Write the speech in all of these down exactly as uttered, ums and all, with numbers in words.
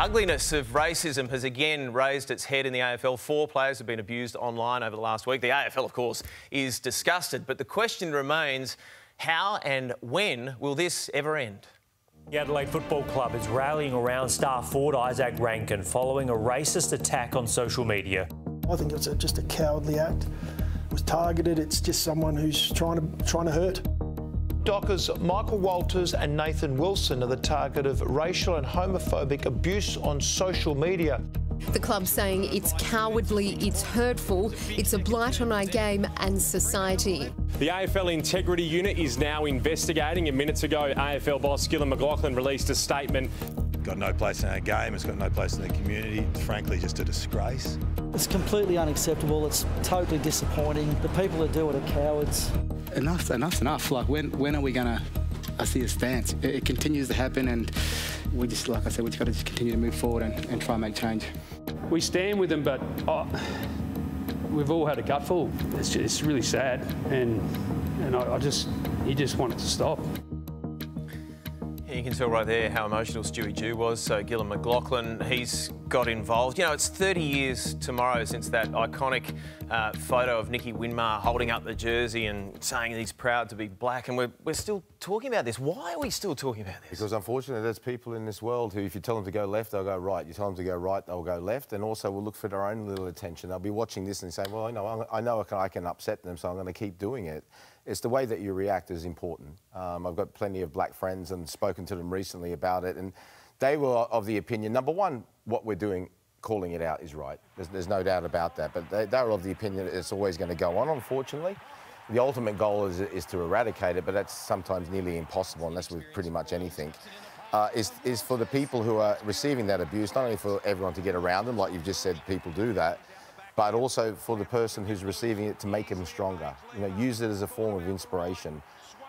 ugliness of racism has again raised its head in the A F L. Four players have been abused online over the last week. The A F L, of course, is disgusted. But the question remains, how and when will this ever end? The Adelaide Football Club is rallying around star forward Isaac Rankin following a racist attack on social media. I think it's a, just a cowardly act. It was targeted. It's just someone who's trying to, trying to hurt. Dockers Michael Walters and Nathan Wilson are the target of racial and homophobic abuse on social media. The club saying it's cowardly, it's hurtful, it's a blight on our game and society. The A F L Integrity Unit is now investigating. And minutes ago, A F L boss Gillon McLachlan released a statement. It's got no place in our game, it's got no place in the community. It's frankly just a disgrace. It's completely unacceptable, it's totally disappointing. The people that do it are cowards. Enough's enough's enough. Like, when when are we gonna I see a stance? It, it continues to happen, and we just, like I said, we've got to just continue to move forward and, and try and make change. We stand with them, but oh, we've all had a gutful. It's, just, it's really sad, and and I, I just you just want it to stop. You can tell right there how emotional Stewie Jew was. So Gillon McLachlan, he's got involved. You know, it's thirty years tomorrow since that iconic uh, photo of Nicky Winmar holding up the jersey and saying he's proud to be black, and we're, we're still talking about this. Why are we still talking about this? Because, unfortunately, there's people in this world who, if you tell them to go left, they'll go right. You tell them to go right, they'll go left, and also we'll look for their own little attention. They'll be watching this and saying, well, I know, I know I can, I can upset them, so I'm going to keep doing it. It's the way that you react is important. Um, I've got plenty of black friends and spoken to them recently about it, and they were of the opinion, number one, what we're doing, calling it out, is right. There's, there's no doubt about that, but they, they were of the opinion that it's always going to go on, unfortunately. The ultimate goal is, is to eradicate it, but that's sometimes nearly impossible, unless with pretty much anything. Uh, is, is for the people who are receiving that abuse, not only for everyone to get around them, like you've just said, people do that, but also for the person who's receiving it to make them stronger. You know, use it as a form of inspiration.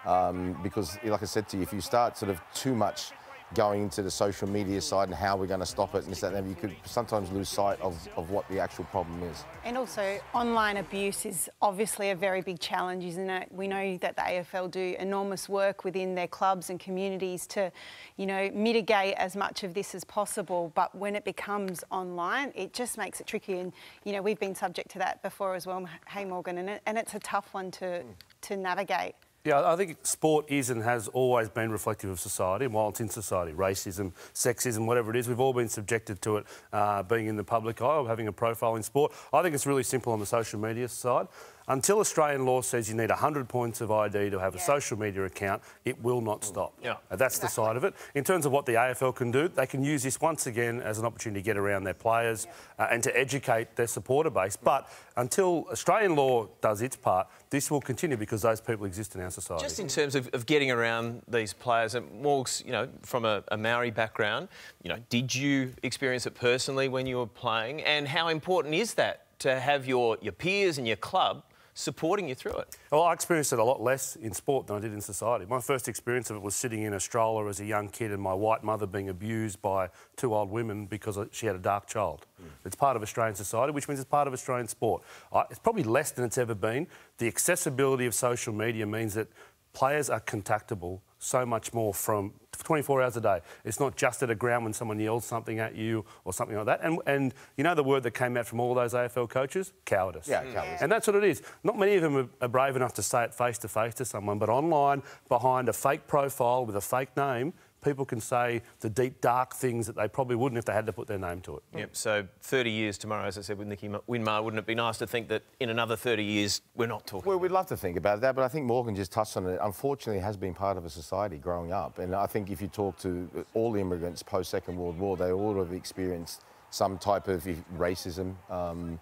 Um, because, like I said to you, if you start sort of too much going into the social media side and how we're going to stop it and this, that, and you could sometimes lose sight of, of what the actual problem is. And also, online abuse is obviously a very big challenge, isn't it? We know that the A F L do enormous work within their clubs and communities to, you know, mitigate as much of this as possible, but when it becomes online, it just makes it tricky. And, you know, we've been subject to that before as well, hey, Morgan, and, it, and it's a tough one to, to navigate. Yeah, I think sport is and has always been reflective of society, and while it's in society, racism, sexism, whatever it is, we've all been subjected to it, uh, being in the public eye or having a profile in sport. I think it's really simple on the social media side. Until Australian law says you need one hundred points of I D to have yeah. a social media account, it will not stop. Yeah. That's exactly. the side of it. In terms of what the A F L can do, they can use this once again as an opportunity to get around their players yeah. uh, and to educate their supporter base. Yeah. But until Australian law does its part, this will continue because those people exist in our society. Just in terms of, of getting around these players, and Morgs, you know, from a, a Maori background, you know, did you experience it personally when you were playing? And how important is that to have your, your peers and your club supporting you through it? Well, I experienced it a lot less in sport than I did in society. My first experience of it was sitting in a stroller as a young kid and my white mother being abused by two old women because she had a dark child. Mm. It's part of Australian society, which means it's part of Australian sport. I, it's probably less than it's ever been. The accessibility of social media means that players are contactable so much more from twenty-four hours a day. It's not just at a ground when someone yells something at you or something like that. And, and you know the word that came out from all those A F L coaches? Cowardice. Yeah, mm. cowardice. And that's what it is. Not many of them are brave enough to say it face-to-face to someone, but online, behind a fake profile with a fake name, people can say the deep, dark things that they probably wouldn't if they had to put their name to it. Yep, so thirty years tomorrow, as I said, with Nicky Winmar, wouldn't it be nice to think that in another thirty years we're not talking Well, about we'd love to think about that, but I think Morgan just touched on it. Unfortunately, it has been part of a society growing up, and I think if you talk to all immigrants post-Second World War, they all have experienced some type of racism, um,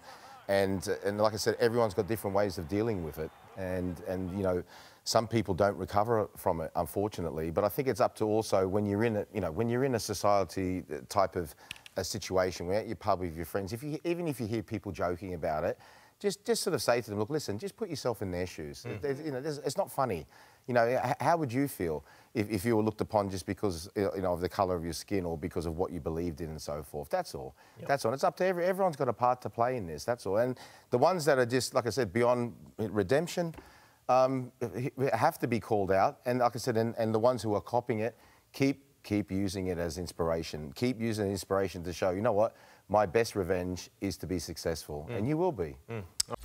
and, and like I said, everyone's got different ways of dealing with it, and, and you know, some people don't recover from it, unfortunately, but I think it's up to also when you're in a, you know, when you're in a society type of a situation, where you're at your pub with your friends, if you, even if you hear people joking about it, just, just sort of say to them, look, listen, just put yourself in their shoes. Mm. You know, it's not funny. You know, how would you feel if, if you were looked upon just because, you know, of the colour of your skin or because of what you believed in and so forth? That's all. Yep. That's all. It's up to every, everyone's got a part to play in this. That's all. And the ones that are just, like I said, beyond redemption, Um, have to be called out, and like I said, and, and the ones who are copying it, keep keep using it as inspiration. Keep using inspiration to show, you know what, my best revenge is to be successful, mm. and you will be. Mm.